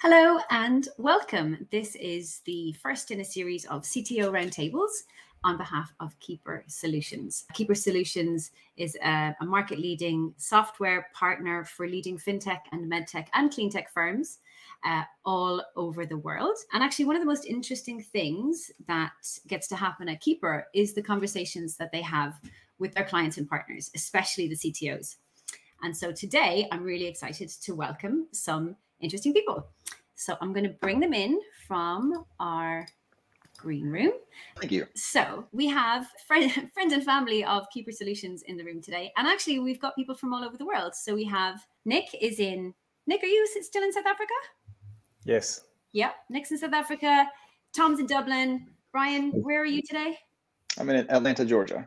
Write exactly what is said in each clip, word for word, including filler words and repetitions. Hello and welcome. This is the first in a series of C T O roundtables on behalf of Keeper Solutions. Keeper Solutions is a, a market-leading software partner for leading FinTech and MedTech and CleanTech firms uh, all over the world. And actually, one of the most interesting things that gets to happen at Keeper is the conversations that they have with their clients and partners, especially the C T Os. And so today, I'm really excited to welcome some interesting people. So I'm going to bring them in from our green room. Thank you. So we have friend, friends and family of Keeper Solutions in the room today. And actually, we've got people from all over the world. So we have Nick is in. Nick, are you still in South Africa? Yes. Yep. Nick's in South Africa. Tom's in Dublin. Brian, where are you today? I'm in Atlanta, Georgia.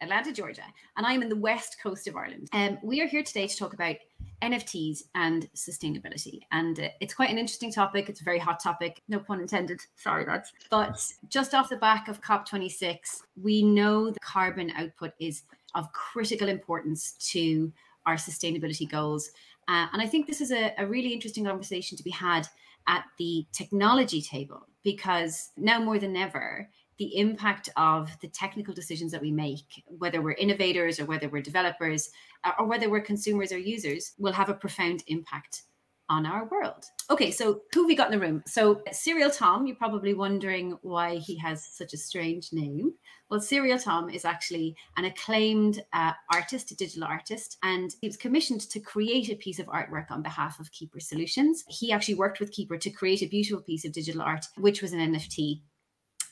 Atlanta, Georgia. And I'm in the west coast of Ireland. Um, we are here today to talk about N F Ts and sustainability. And uh, it's quite an interesting topic. It's a very hot topic. No pun intended. Sorry, lads. But just off the back of COP twenty-six, we know the carbon output is of critical importance to our sustainability goals. Uh, and I think this is a, a really interesting conversation to be had at the technology table, because now more than ever, the impact of the technical decisions that we make, whether we're innovators or whether we're developers or whether we're consumers or users, will have a profound impact on our world. Okay, so who have we got in the room? So Serial Tom, you're probably wondering why he has such a strange name. Well, Serial Tom is actually an acclaimed uh, artist, a digital artist, and he was commissioned to create a piece of artwork on behalf of Keeper Solutions. He actually worked with Keeper to create a beautiful piece of digital art, which was an N F T,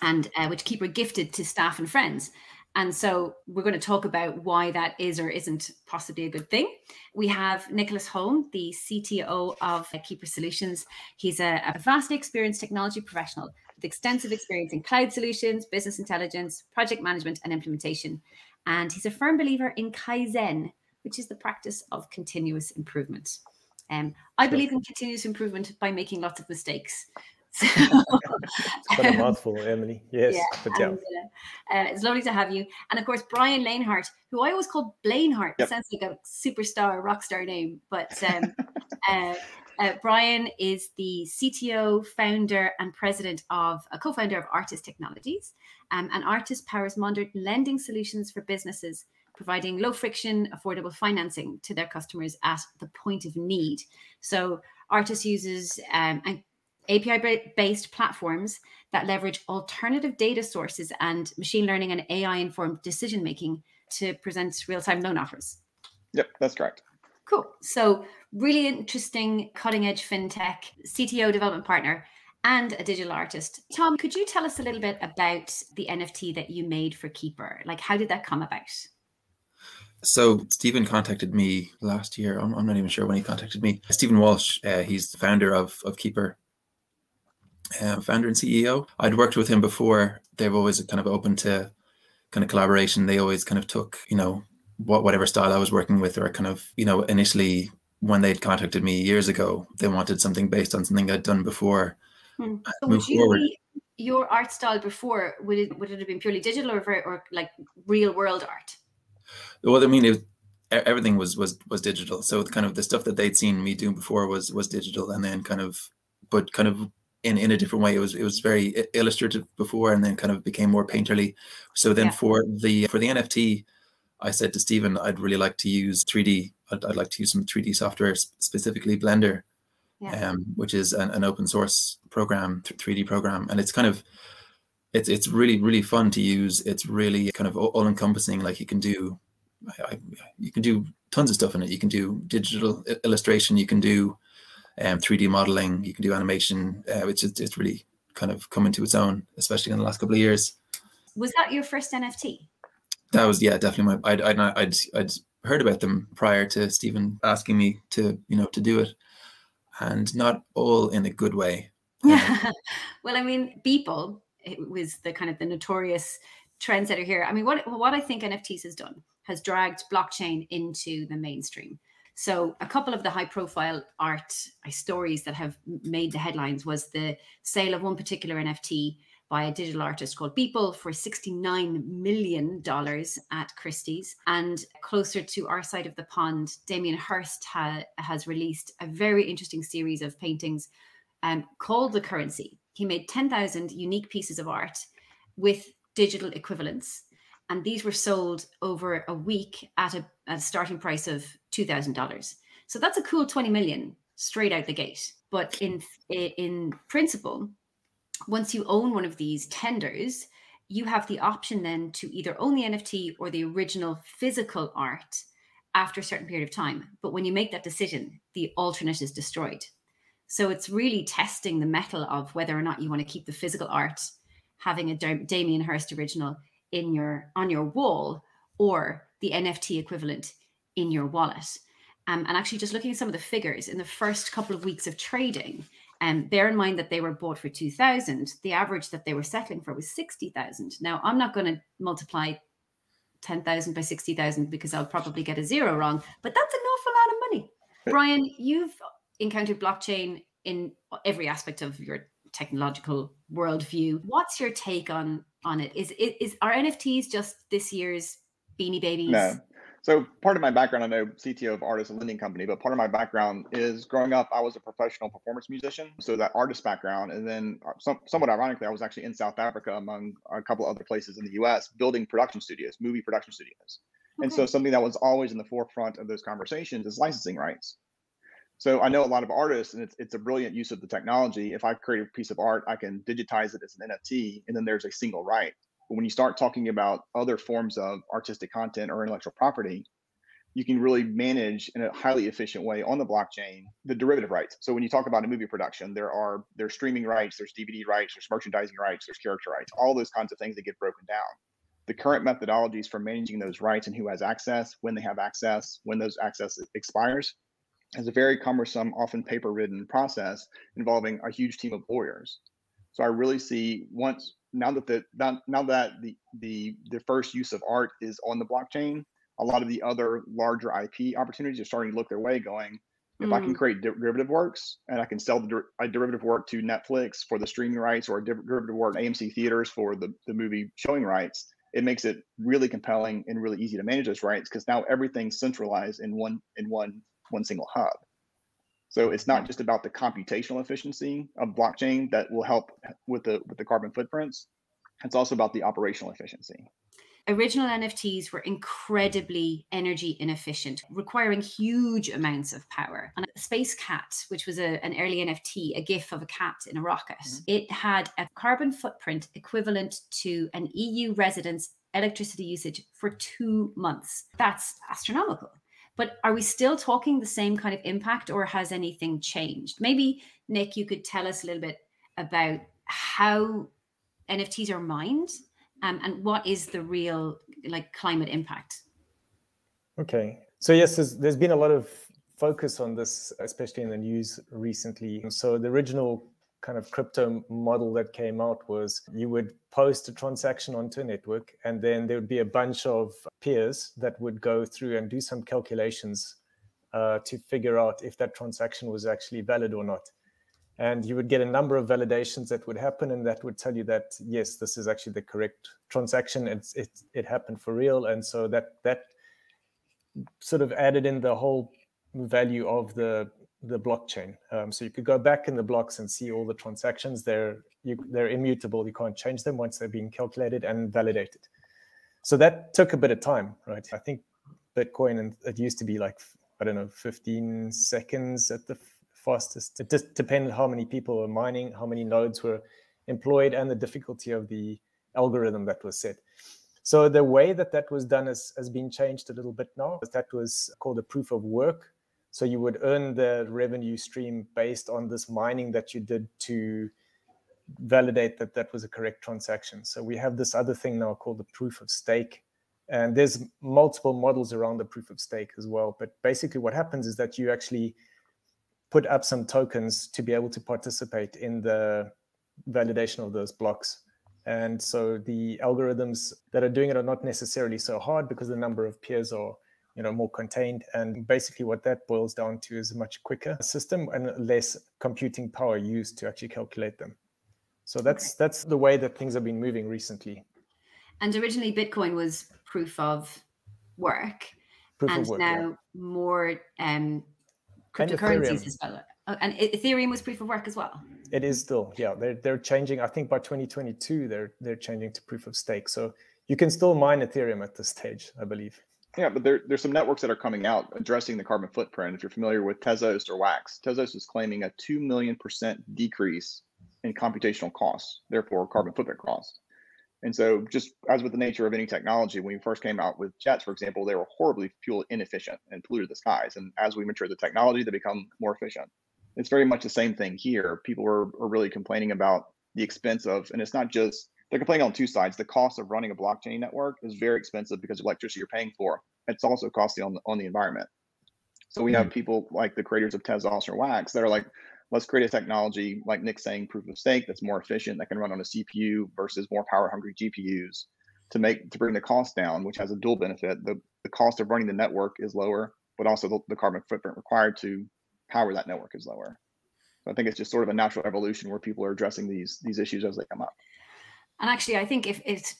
and uh, which Keeper gifted to staff and friends. And so we're going to talk about why that is or isn't possibly a good thing. We have Nicholas Holm, the C T O of uh, Keeper Solutions. He's a, a vastly experienced technology professional with extensive experience in cloud solutions, business intelligence, project management, and implementation. And he's a firm believer in Kaizen, which is the practice of continuous improvement. Um, I believe in continuous improvement by making lots of mistakes. So, it's quite a mouthful, Emily. Yes, yeah, but yeah. And, uh, uh, it's lovely to have you. And of course, Brian Lanehart, who I always call Blainehart. Yep. It sounds like a superstar, rock star name. But um, uh, uh, Brian is the C T O, founder, and president of a uh, co-founder of Artis Technologies. Um, and Artis powers modern lending solutions for businesses, providing low friction, affordable financing to their customers at the point of need. So Artis uses um, and A P I-based platforms that leverage alternative data sources and machine learning and A I-informed decision-making to present real-time loan offers. Yep, that's correct. Cool. So really interesting cutting-edge fintech, C T O development partner, and a digital artist. Tom, could you tell us a little bit about the N F T that you made for Keeper? Like, how did that come about? So Stephen contacted me last year. I'm, I'm not even sure when he contacted me. Stephen Walsh, uh, he's the founder of, of Keeper. Uh, founder and C E O. I'd worked with him before. They've always kind of open to kind of collaboration. They always kind of took, you know, what whatever style I was working with, or kind of, you know, initially when they'd contacted me years ago, they wanted something based on something I'd done before. Hmm. So would you forward. Your art style before, would it would it have been purely digital or very, or like real world art? Well, I mean, it, everything was was was digital. So kind of the stuff that they'd seen me do before was was digital, and then kind of, but kind of. In, in a different way. It was it was very illustrative before, and then kind of became more painterly. So then yeah. for the for the N F T, I said to Stephen, I'd really like to use three D. I'd, I'd like to use some three D software, specifically Blender, yeah. um, which is an, an open source program, three D program, and it's kind of it's it's really really fun to use. It's really kind of all encompassing. Like you can do, I, I, you can do tons of stuff in it. You can do digital illustration. You can do Um, three D modeling, you can do animation, uh, which is it's really kind of come into its own, especially in the last couple of years. Was that your first N F T? That was, yeah, definitely. My, I'd, I'd, I'd, I'd heard about them prior to Stephen asking me to, you know, to do it, and not all in a good way. Yeah. Well, I mean, Beeple, it was the kind of the notorious trendsetter here. I mean, what, what I think N F Ts has done has dragged blockchain into the mainstream. So a couple of the high profile art stories that have made the headlines was the sale of one particular N F T by a digital artist called Beeple for sixty-nine million dollars at Christie's. And closer to our side of the pond, Damien Hirst ha has released a very interesting series of paintings um, called The Currency. He made ten thousand unique pieces of art with digital equivalents. And these were sold over a week at a, at a starting price of two thousand dollars. So that's a cool twenty million straight out the gate. But in, in principle, once you own one of these tenders, you have the option then to either own the N F T or the original physical art after a certain period of time. But when you make that decision, the alternate is destroyed. So it's really testing the mettle of whether or not you want to keep the physical art, having a Damien Hirst original in your on your wall, or the N F T equivalent in your wallet. Um, and actually just looking at some of the figures in the first couple of weeks of trading, and um, bear in mind that they were bought for two thousand, the average that they were settling for was sixty thousand. Now, I'm not going to multiply ten thousand by sixty thousand because I'll probably get a zero wrong, but that's an awful lot of money. Brian, you've encountered blockchain in every aspect of your technological worldview. What's your take on on it? Is, is, is are N F Ts just this year's Beanie Babies? No. So part of my background, I know C T O of Artis, a lending company, but part of my background is growing up, I was a professional performance musician. So that artist background, and then some, somewhat ironically, I was actually in South Africa among a couple other places in the U S building production studios, movie production studios. Okay. And so something that was always in the forefront of those conversations is licensing rights. So I know a lot of artists, and it's, it's a brilliant use of the technology. If I create a piece of art, I can digitize it as an N F T, and then there's a single right. But when you start talking about other forms of artistic content or intellectual property, you can really manage in a highly efficient way on the blockchain the derivative rights. So when you talk about a movie production, there are there's streaming rights, there's D V D rights, there's merchandising rights, there's character rights, all those kinds of things that get broken down. The current methodologies for managing those rights and who has access, when they have access, when those access expires, is a very cumbersome, often paper-ridden process involving a huge team of lawyers. So I really see once now that the now, now that the, the the first use of art is on the blockchain, a lot of the other larger I P opportunities are starting to look their way, going, if mm. I can create derivative works and I can sell the der a derivative work to Netflix for the streaming rights, or a derivative work to A M C Theaters for the, the movie showing rights, it makes it really compelling and really easy to manage those rights, because now everything's centralized in one in one one single hub. So it's not just about the computational efficiency of blockchain that will help with the with the carbon footprints. It's also about the operational efficiency. Original N F Ts were incredibly energy inefficient, requiring huge amounts of power. And Space Cat, which was a, an early N F T, a GIF of a cat in a rocket, mm-hmm. it had a carbon footprint equivalent to an E U resident's electricity usage for two months. That's astronomical. But are we still talking the same kind of impact, or has anything changed? Maybe, Nick, you could tell us a little bit about how N F Ts are mined um, and what is the real like climate impact? Okay. So yes, there's, there's been a lot of focus on this, especially in the news recently. So the original kind of crypto model that came out was you would post a transaction onto a network, and then there would be a bunch of peers that would go through and do some calculations uh, to figure out if that transaction was actually valid or not. And you would get a number of validations that would happen, and that would tell you that, yes, this is actually the correct transaction. It's, it, it happened for real. And so that, that sort of added in the whole value of the the blockchain. Um, so you could go back in the blocks and see all the transactions. They're, you, they're immutable. You can't change them once they've been calculated and validated. So that took a bit of time, right? I think Bitcoin, and it used to be like, I don't know, fifteen seconds at the fastest. It just depended how many people were mining, how many nodes were employed, and the difficulty of the algorithm that was set. So the way that that was done has, has been changed a little bit now. That was called a proof of work. So you would earn the revenue stream based on this mining that you did to validate that that was a correct transaction. So we have this other thing now called the proof of stake. And there's multiple models around the proof of stake as well. But basically what happens is that you actually put up some tokens to be able to participate in the validation of those blocks. And so the algorithms that are doing it are not necessarily so hard, because the number of peers are you know, more contained. And basically what that boils down to is a much quicker system and less computing power used to actually calculate them. So that's, okay. that's the way that things have been moving recently. And originally Bitcoin was proof of work. Proof and of work, now yeah. more um, cryptocurrencies as well. Oh, and Ethereum was proof of work as well. It is still, yeah. They're they're changing. I think by twenty twenty-two, they're they're changing to proof of stake. So you can still mine Ethereum at this stage, I believe. Yeah, but there, there's some networks that are coming out addressing the carbon footprint. If you're familiar with Tezos or Wax, Tezos is claiming a two million percent decrease in computational costs, therefore carbon footprint costs. And so just as with the nature of any technology, when we first came out with jets, for example, they were horribly fuel inefficient and polluted the skies. And as we mature the technology, they become more efficient. It's very much the same thing here. People are, are really complaining about the expense of, and it's not just, they're complaining on two sides. The cost of running a blockchain network is very expensive because of electricity you're paying for. It's also costly on the, on the environment. So we have people like the creators of Tezos or Wax that are like, let's create a technology, like Nick's saying, proof of stake, that's more efficient, that can run on a C P U versus more power hungry G P Us to make, to bring the cost down, which has a dual benefit. The, the cost of running the network is lower, but also the, the carbon footprint required to power that network is lower. So I think it's just sort of a natural evolution where people are addressing these these issues as they come up. And actually, I think if it's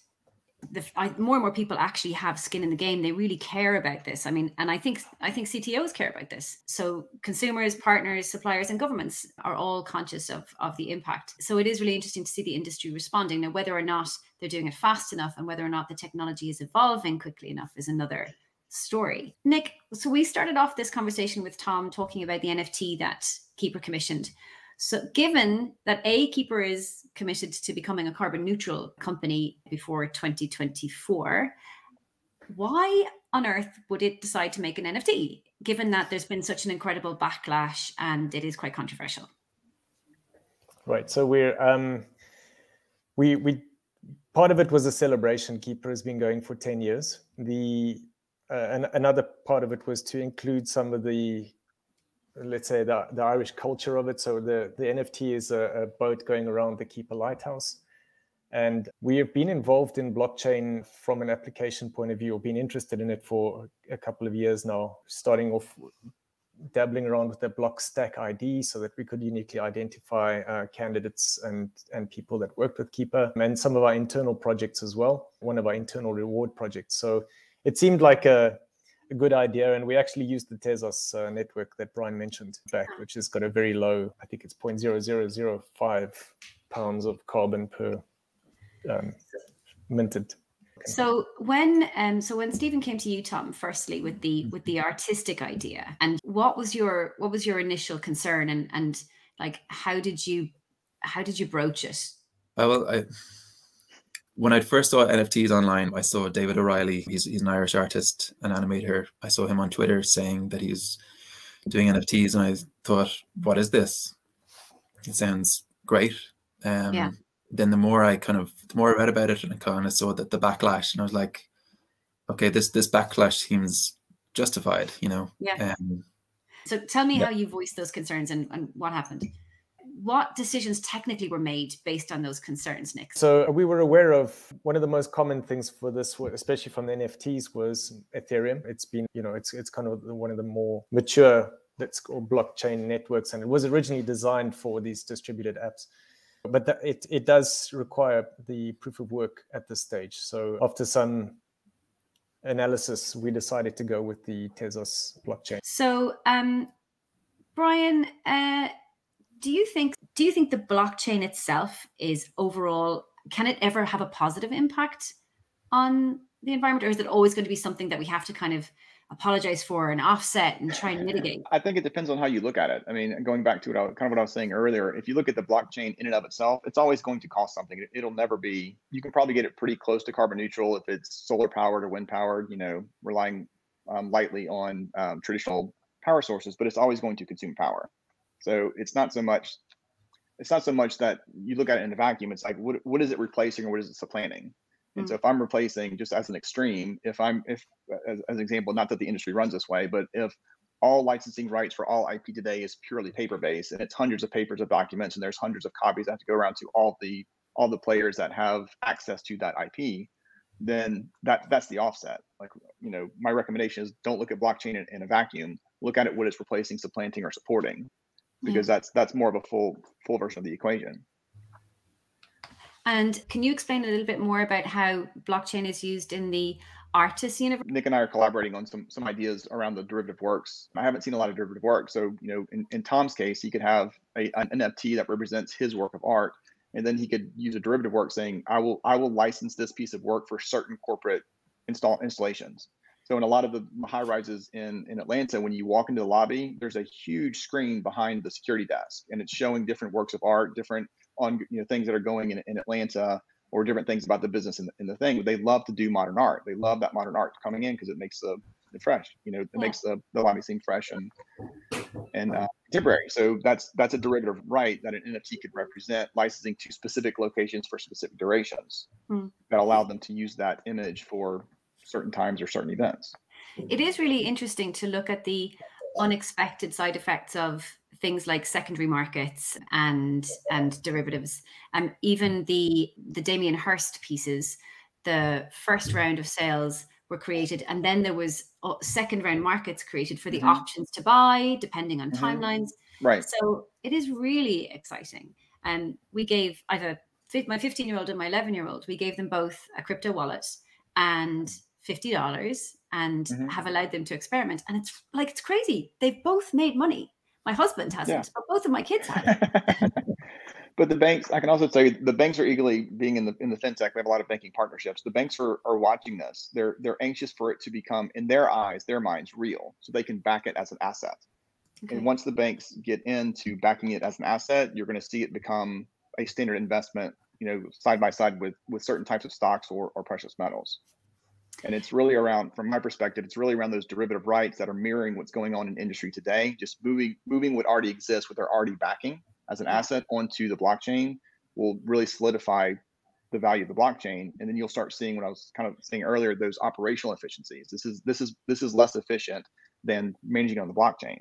the I, more and more people actually have skin in the game, they really care about this. I mean, and I think I think C T Os care about this. So consumers, partners, suppliers, and governments are all conscious of of the impact. So it is really interesting to see the industry responding. Now, whether or not they're doing it fast enough and whether or not the technology is evolving quickly enough is another story. Nick, so we started off this conversation with Tom talking about the N F T that Keeper commissioned. So given that a Keeper is committed to becoming a carbon neutral company before twenty twenty-four, why on earth would it decide to make an N F T, given that there's been such an incredible backlash and it is quite controversial? Right. So we're um, we we part of it was a celebration. Keeper has been going for ten years. The Uh, and another part of it was to include some of the, let's say, the, the Irish culture of it. So the, the N F T is a, a boat going around the Keeper Lighthouse. And we have been involved in blockchain from an application point of view, or been interested in it for a couple of years now, starting off dabbling around with the Blockstack I D so that we could uniquely identify uh, candidates and, and people that worked with Keeper, and some of our internal projects as well, one of our internal reward projects. So it seemed like a, a good idea, and we actually used the Tezos uh, network that Brian mentioned back, which has got a very low, I think it's zero point zero zero zero five pounds of carbon per um, minted. Okay. So when um, so when Stephen came to you, Tom, firstly with the with the artistic idea, and what was your what was your initial concern, and and like how did you how did you broach it? Uh, well, I. When I first saw N F Ts online, I saw David O'Reilly. He's, he's an Irish artist, an animator. I saw him on Twitter saying that he's doing N F Ts, and I thought, what is this? It sounds great. Um, yeah. Then the more I kind of, the more I read about it, and I kind of saw that the backlash, and I was like, okay, this this backlash seems justified, you know? Yeah. Um, so tell me yeah. how you voiced those concerns and, and what happened. What decisions technically were made based on those concerns, Nick? So we were aware of one of the most common things for this, especially from the N F Ts, was Ethereum. It's been, you know, it's it's kind of one of the more mature, let's call, blockchain networks, and it was originally designed for these distributed apps. But that, it it does require the proof of work at this stage. So after some analysis, we decided to go with the Tezos blockchain. So, um, Brian. Uh, Do you think do you think the blockchain itself is overall, can it ever have a positive impact on the environment, or is it always going to be something that we have to kind of apologize for and offset and try and mitigate? I think it depends on how you look at it. I mean, going back to what I, kind of what I was saying earlier, if you look at the blockchain in and of itself, it's always going to cost something. It'll never be, you can probably get it pretty close to carbon neutral if it's solar powered or wind powered, you know, relying um, lightly on um, traditional power sources, but it's always going to consume power. So it's not so much, it's not so much that you look at it in a vacuum. It's like, what what is it replacing, or what is it supplanting? Mm-hmm. And so if I'm replacing, just as an extreme, if I'm, if as, as an example, not that the industry runs this way, but if all licensing rights for all I P today is purely paper-based, and it's hundreds of papers of documents, and there's hundreds of copies that have to go around to all the all the players that have access to that I P, then that that's the offset. Like, you know, my recommendation is don't look at blockchain in, in a vacuum. Look at it what it's replacing, supplanting, or supporting. Because that's that's more of a full full version of the equation. And can you explain a little bit more about how blockchain is used in the Artis University. Nick and I are collaborating on some some ideas around the derivative works. I haven't seen a lot of derivative work. So, you know, in, in Tom's case, he could have a, an N F T that represents his work of art. And then he could use a derivative work saying, I will I will license this piece of work for certain corporate install installations. So in a lot of the high rises in, in Atlanta, when you walk into the lobby, there's a huge screen behind the security desk, and it's showing different works of art, different on you know things that are going in, in Atlanta, or different things about the business and the, and the thing. They love to do modern art. They love that modern art coming in because it makes the, the fresh, you know, it yeah. makes the, the lobby seem fresh and and uh, temporary. So that's that's a derivative right that an N F T could represent, licensing to specific locations for specific durations mm. that allow them to use that image for certain times or certain events. It is really interesting to look at the unexpected side effects of things like secondary markets and and derivatives. And um, even the the Damien Hirst pieces, the first round of sales were created, and then there was second round markets created for the mm-hmm. options to buy, depending on mm-hmm. timelines. Right. So it is really exciting. And um, we gave either my fifteen year old and my eleven year old, we gave them both a crypto wallet and fifty dollars and mm-hmm. have allowed them to experiment. And it's like, it's crazy. They've both made money. My husband hasn't, yeah. but both of my kids have. But the banks, I can also tell you, the banks are eagerly being in the in the FinTech. We have a lot of banking partnerships. The banks are, are watching this. They're they're anxious for it to become, in their eyes, their minds, real, so they can back it as an asset. Okay. And once the banks get into backing it as an asset, you're going to see it become a standard investment, you know, side by side with with certain types of stocks or, or precious metals. And it's really around, from my perspective, it's really around those derivative rights that are mirroring what's going on in industry today, just moving moving what already exists, what they're already backing as an asset onto the blockchain will really solidify the value of the blockchain. And then you'll start seeing what I was kind of saying earlier, those operational efficiencies. This is this is this is less efficient than managing it on the blockchain.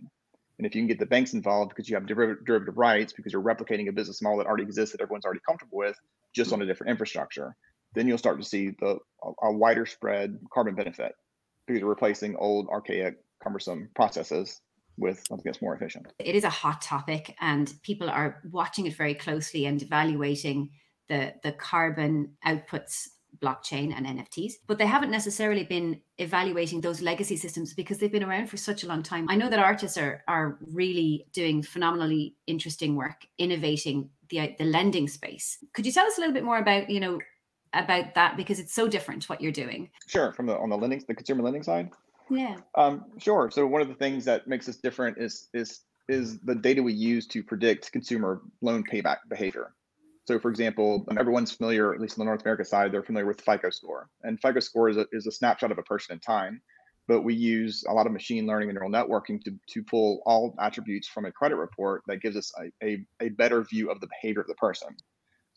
And if you can get the banks involved because you have derivative, derivative rights, because you're replicating a business model that already exists that everyone's already comfortable with, just on a different infrastructure, then you'll start to see the a, a wider spread carbon benefit because you're replacing old, archaic, cumbersome processes with something that's more efficient. It is a hot topic, and people are watching it very closely and evaluating the, the carbon outputs, blockchain and N F Ts, but they haven't necessarily been evaluating those legacy systems because they've been around for such a long time. I know that artists are, are really doing phenomenally interesting work, innovating the, the lending space. Could you tell us a little bit more about, you know, about that, because it's so different what you're doing? Sure, from the on the lending, the consumer lending side. Yeah. Um, sure. So one of the things that makes us different is is is the data we use to predict consumer loan payback behavior. So, for example, everyone's familiar, at least on the North America side, they're familiar with FICO score, and FICO score is a, is a snapshot of a person in time. But we use a lot of machine learning and neural networking to to pull all attributes from a credit report that gives us a a, a better view of the behavior of the person.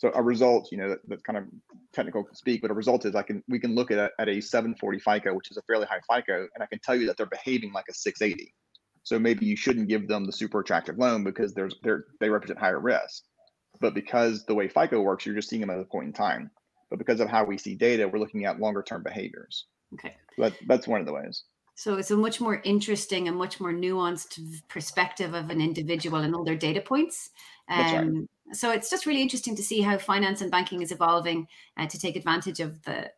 So a result, you know, that, that's kind of technical speak, but a result is I can we can look at a, at a seven forty FICO, which is a fairly high FICO, and I can tell you that they're behaving like a six eighty. So maybe you shouldn't give them the super attractive loan because there's they're they represent higher risk. But because the way FICO works, you're just seeing them at a point in time. But because of how we see data, we're looking at longer term behaviors. Okay, so that, that's one of the ways. So it's a much more interesting and much more nuanced perspective of an individual and all their data points. Um, that's right. So it's just really interesting to see how finance and banking is evolving uh, to take advantage of the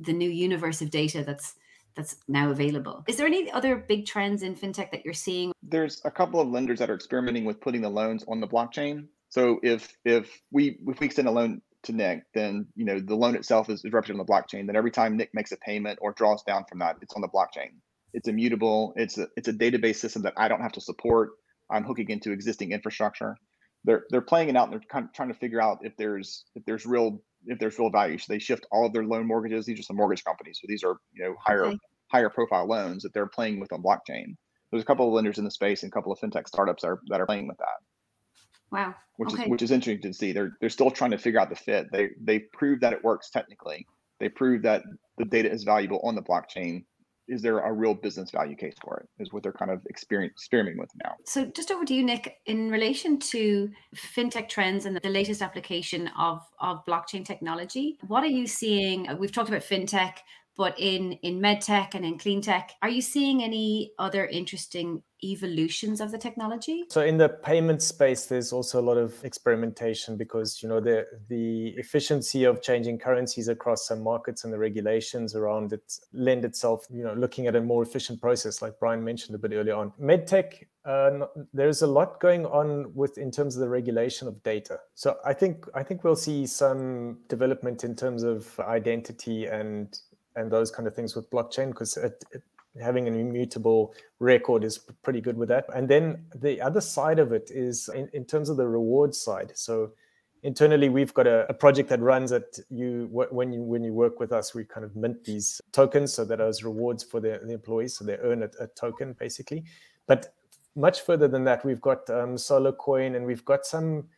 the new universe of data that's that's now available. Is there any other big trends in fintech that you're seeing? There's a couple of lenders that are experimenting with putting the loans on the blockchain. So if if we if we extend a loan to Nick, then you know the loan itself is, is represented on the blockchain. Then every time Nick makes a payment or draws down from that, it's on the blockchain. It's immutable. It's a, it's a database system that I don't have to support. I'm hooking into existing infrastructure. They're they're playing it out, and they're kind of trying to figure out if there's if there's real if there's real value. So they shift all of their loan mortgages. These are some mortgage companies, so these are you know higher okay. higher profile loans that they're playing with on blockchain. There's a couple of lenders in the space and a couple of fintech startups that are that are playing with that. Wow, which okay. is which is interesting to see. They're they're still trying to figure out the fit. They they prove that it works technically. They prove that the data is valuable on the blockchain. Is there a real business value case for it is what they're kind of experience, experimenting with now. So just over to you, Nick, in relation to fintech trends and the latest application of, of blockchain technology, what are you seeing? We've talked about fintech, But in, in MedTech and in CleanTech, are you seeing any other interesting evolutions of the technology? So in the payment space, there's also a lot of experimentation because, you know, the, the efficiency of changing currencies across some markets and the regulations around it lend itself, you know, looking at a more efficient process, like Brian mentioned a bit earlier on. MedTech, uh, there's a lot going on with in terms of the regulation of data. So I think I think we'll see some development in terms of identity and and those kind of things with blockchain, because it, it, having an immutable record is pretty good with that. And then the other side of it is in, in terms of the reward side. So internally, we've got a, a project that runs at you when you when you work with us. We kind of mint these tokens so that as rewards for the, the employees, so they earn a, a token basically. But much further than that, we've got um, SolarCoin, and we've got some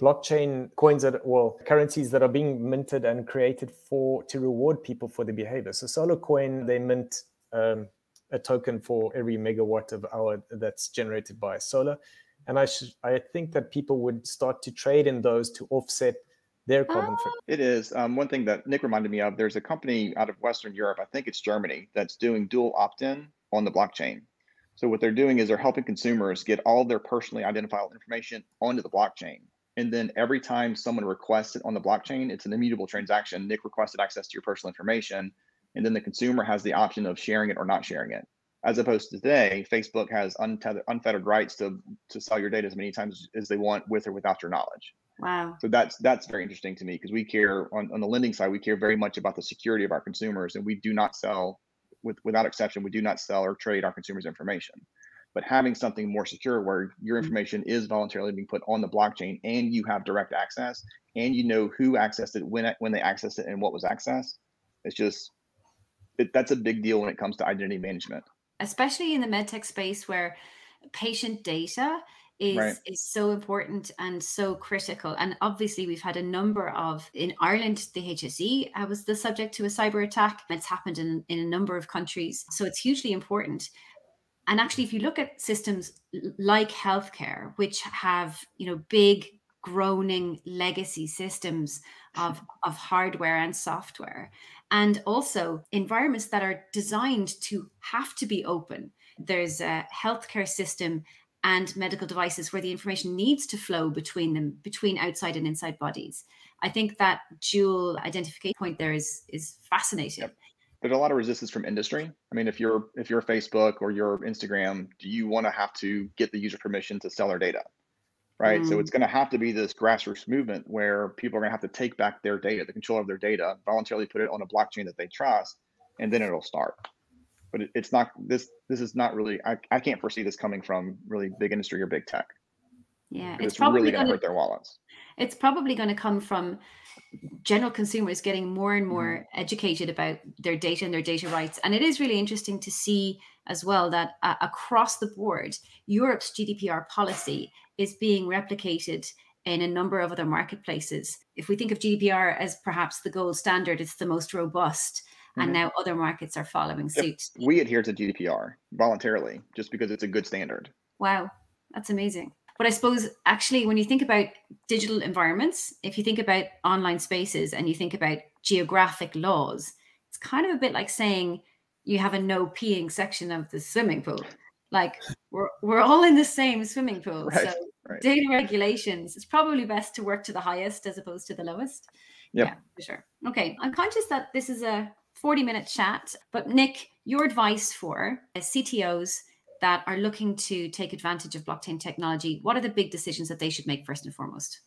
blockchain coins that, well, currencies that are being minted and created for to reward people for their behavior. So SolarCoin, they mint um, a token for every megawatt of hour that's generated by solar, and I should I think that people would start to trade in those to offset their carbon footprint. It is um, one thing that Nick reminded me of. There's a company out of Western Europe, I think it's Germany, that's doing dual opt-in on the blockchain. So what they're doing is they're helping consumers get all their personally identifiable information onto the blockchain. And then every time someone requests it on the blockchain, it's an immutable transaction. Nick requested access to your personal information, and then the consumer has the option of sharing it or not sharing it. As opposed to today, Facebook has untethered, unfettered rights to, to sell your data as many times as they want with or without your knowledge. Wow. So that's that's very interesting to me, because we care, on, on the lending side, we care very much about the security of our consumers, and we do not sell, with, without exception, we do not sell or trade our consumers' information. But having something more secure where your information is voluntarily being put on the blockchain and you have direct access and you know who accessed it, when when they accessed it, and what was accessed, it's just, it, that's a big deal when it comes to identity management. Especially in the medtech space where patient data is, right. is so important and so critical. And obviously we've had a number of, in Ireland, the H S E uh, was the subject to a cyber attack. It's happened in, in a number of countries. So it's hugely important. And actually, if you look at systems like healthcare, which have, you know, big, groaning legacy systems of, of hardware and software, and also environments that are designed to have to be open. There's a healthcare system and medical devices where the information needs to flow between them, between outside and inside bodies. I think that dual identification point there is, is fascinating. Yep. There's a lot of resistance from industry. I mean, if you're if you're Facebook or you're Instagram, do you want to have to get the user permission to sell their data, right? Mm. So it's going to have to be this grassroots movement where people are going to have to take back their data, the control of their data, voluntarily put it on a blockchain that they trust, and then it'll start. But it, it's not this. This is not really. I I can't foresee this coming from really big industry or big tech. Yeah, it's, it's probably really going to hurt their wallets. It's probably going to come from general consumers getting more and more educated about their data and their data rights. And it is really interesting to see as well that uh, across the board, Europe's G D P R policy is being replicated in a number of other marketplaces. If we think of G D P R as perhaps the gold standard, it's the most robust. Mm-hmm. And now other markets are following suit. If we adhere to G D P R voluntarily just because it's a good standard. Wow, that's amazing. But I suppose, actually, when you think about digital environments, if you think about online spaces and you think about geographic laws, it's kind of a bit like saying you have a no peeing section of the swimming pool. Like, we're, we're all in the same swimming pool. Right, so right. Data regulations, it's probably best to work to the highest as opposed to the lowest. Yep. Yeah, for sure. Okay, I'm conscious that this is a forty minute chat, but Nick, your advice for C T Os that are looking to take advantage of blockchain technology, what are the big decisions that they should make first and foremost?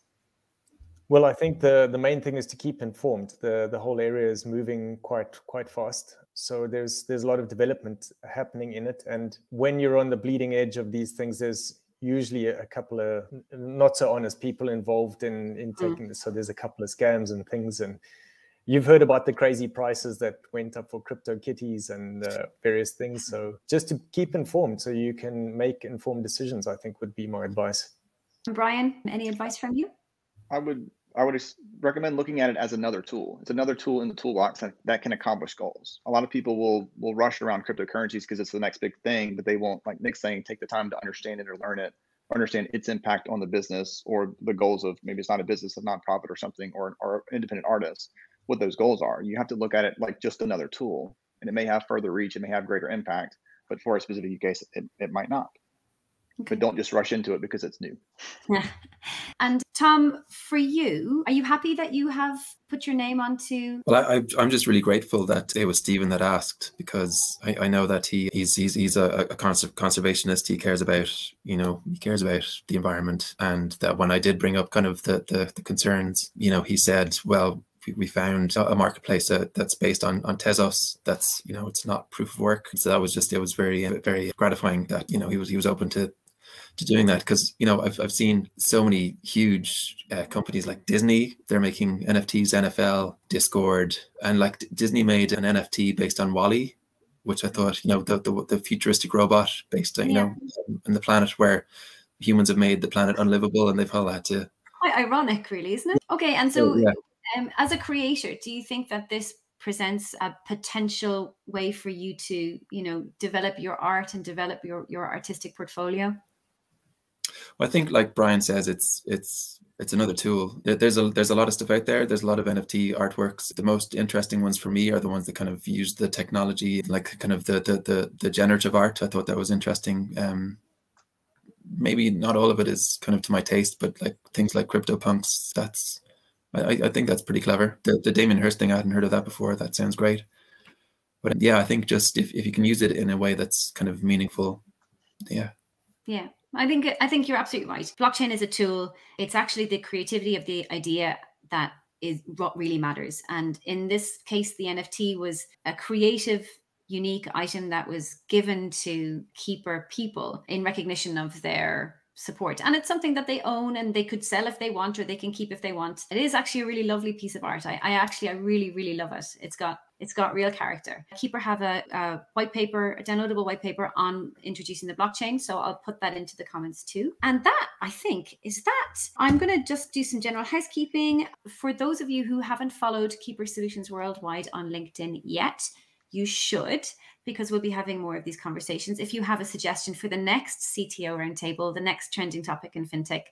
Well, I think the, the main thing is to keep informed. The, the whole area is moving quite quite fast. So there's there's a lot of development happening in it. And when you're on the bleeding edge of these things, there's usually a couple of not so honest people involved in, in taking mm. this. So there's a couple of scams and things. And you've heard about the crazy prices that went up for CryptoKitties and uh, various things. So just to keep informed so you can make informed decisions, I think would be my advice. Brian, any advice from you? I would I would recommend looking at it as another tool. It's another tool in the toolbox that, that can accomplish goals. A lot of people will will rush around cryptocurrencies because it's the next big thing, but they won't, like Nick's saying, take the time to understand it or learn it, or understand its impact on the business or the goals of, maybe it's not a business, a nonprofit or something, or, or independent artists. what those goals are. You have to look at it like just another tool, and it may have further reach, it may have greater impact, but for a specific use case, it, it might not. Okay. But don't just rush into it because it's new. Yeah. And Tom, for you, are you happy that you have put your name onto? Well, I, I'm just really grateful that it was Stephen that asked, because I, I know that he he's he's, he's a, a conservationist. He cares about, you know, he cares about the environment, and that when I did bring up kind of the the, the concerns, you know, he said, well, we found a marketplace uh, that's based on on Tezos. That's, you know, it's not proof of work. So that was just, it was very very gratifying that, you know, he was he was open to. to doing that, because, you know, I've, I've seen so many huge uh, companies like Disney, they're making N F Ts, N F L, Discord, and like Disney made an N F T based on WALL-E, which I thought, you know, the, the, the futuristic robot based on, you yeah. know, in the planet where humans have made the planet unlivable, and they've all had to. Quite ironic, really, isn't it? Okay, and so yeah. um, as a creator, do you think that this presents a potential way for you to, you know, develop your art and develop your, your artistic portfolio? Well, I think, like Brian says, it's it's it's another tool. There's a there's a lot of stuff out there. There's a lot of N F T artworks. The most interesting ones for me are the ones that kind of use the technology, like kind of the the the, the generative art. I thought that was interesting. Um, maybe not all of it is kind of to my taste, but like things like CryptoPunks, that's I, I think that's pretty clever. The the Damien Hirst thing, I hadn't heard of that before. That sounds great. But yeah, I think just if if you can use it in a way that's kind of meaningful, yeah. Yeah. I think I think you're absolutely right. Blockchain is a tool. It's actually the creativity of the idea that is what really matters. And in this case, the N F T was a creative, unique item that was given to Keeper people in recognition of their support. And it's something that they own and they could sell if they want, or they can keep if they want. It is actually a really lovely piece of art. I, I actually, I really, really love it. It's got It's got real character. Keeper have a, a white paper, a downloadable white paper on introducing the blockchain. So I'll put that into the comments too. And that, I think, is that. I'm going to just do some general housekeeping. For those of you who haven't followed Keeper Solutions Worldwide on LinkedIn yet, you should, because we'll be having more of these conversations. If you have a suggestion for the next C T O roundtable, the next trending topic in FinTech,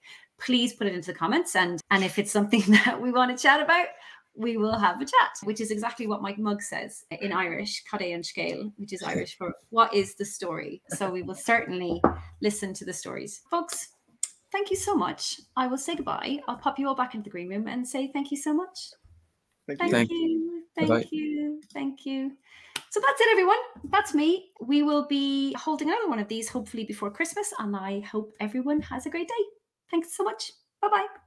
please put it into the comments. And, and if it's something that we want to chat about, we will have a chat, which is exactly what Mike Mugg says in Irish, Cadé an Scéal, which is Irish for what is the story? So we will certainly listen to the stories. Folks, thank you so much. I will say goodbye. I'll pop you all back into the green room and say thank you so much. Thank you. Thank you. Thank you. Thank you. Thank you. So that's it, everyone. That's me. We will be holding another one of these hopefully before Christmas, and I hope everyone has a great day. Thanks so much. Bye-bye.